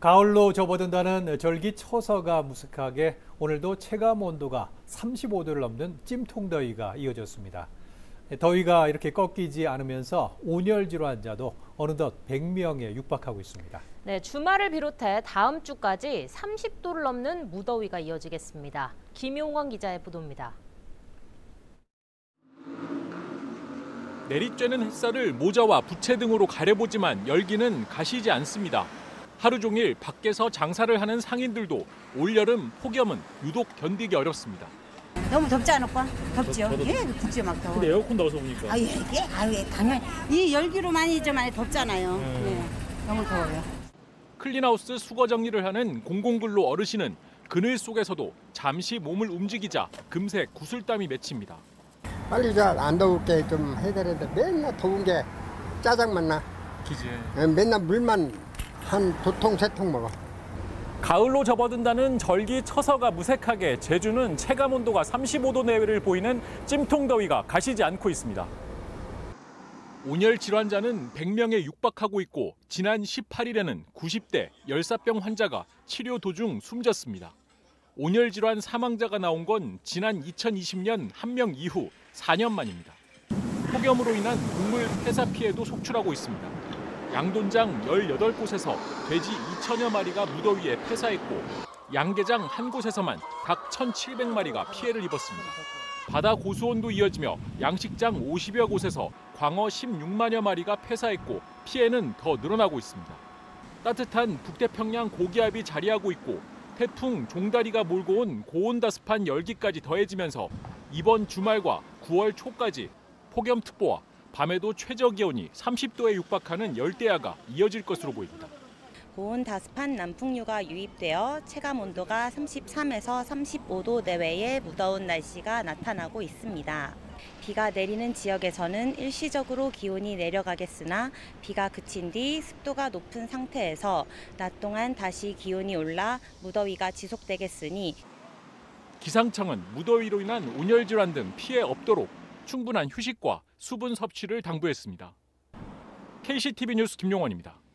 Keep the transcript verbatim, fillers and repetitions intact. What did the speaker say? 가을로 접어든다는 절기 처서가 무색하게 오늘도 체감 온도가 삼십오 도를 넘는 찜통더위가 이어졌습니다. 더위가 이렇게 꺾이지 않으면서 온열 질환자도 어느덧 백 명에 육박하고 있습니다. 네, 주말을 비롯해 다음 주까지 삼십 도를 넘는 무더위가 이어지겠습니다. 김용원 기자의 보도입니다. 내리쬐는 햇살을 모자와 부채 등으로 가려보지만 열기는 가시지 않습니다. 하루 종일 밖에서 장사를 하는 상인들도 올여름 폭염은 유독 견디기 어렵습니다. 너무 덥지 않을까? 덥죠? 저, 예, 덥지 막 더워. 근데 에어컨 나와서 오니까. 아, 예, 예, 아, 예, 당연히. 이 열기로 많이 좀 많이 덥잖아요. 예. 예, 너무 더워요. 클린하우스 수거 정리를 하는 공공근로 어르신은 그늘 속에서도 잠시 몸을 움직이자 금세 구슬땀이 맺힙니다. 빨리 잘 안 더울게 좀 해야 되는데 맨날 더운 게 짜장만 나. 기지. 예, 맨날 물만. 한 두 통, 세 통 먹어. 가을로 접어든다는 절기 처서가 무색하게 제주는 체감 온도가 삼십오 도 내외를 보이는 찜통더위가 가시지 않고 있습니다. 온열 질환자는 백 명에 육박하고 있고 지난 십팔 일에는 구십 대 열사병 환자가 치료 도중 숨졌습니다. 온열 질환 사망자가 나온 건 지난 이천이십 년 한명 이후 사 년 만입니다. 폭염으로 인한 동물 폐사 피해도 속출하고 있습니다. 양돈장 열여덟 곳에서 돼지 이천여 마리가 무더위에 폐사했고 양계장 한 곳에서만 닭 천칠백 마리가 피해를 입었습니다. 바다 고수온도 이어지며 양식장 오십여 곳에서 광어 십육만여 마리가 폐사했고 피해는 더 늘어나고 있습니다. 따뜻한 북태평양 고기압이 자리하고 있고 태풍 종다리가 몰고 온 고온다습한 열기까지 더해지면서 이번 주말과 구월 초까지 폭염특보와 밤에도 최저기온이 삼십 도에 육박하는 열대야가 이어질 것으로 보입니다. 고온 다습한 남풍류가 유입되어 체감 온도가 삼십삼에서 삼십오 도 내외의 무더운 날씨가 나타나고 있습니다. 비가 내리는 지역에서는 일시적으로 기온이 내려가겠으나 비가 그친 뒤 습도가 높은 상태에서 낮 동안 다시 기온이 올라 무더위가 지속되겠으니 기상청은 무더위로 인한 온열 질환 등 피해 없도록 충분한 휴식과 수분 섭취를 당부했습니다. 케이씨티비 뉴스 김용원입니다.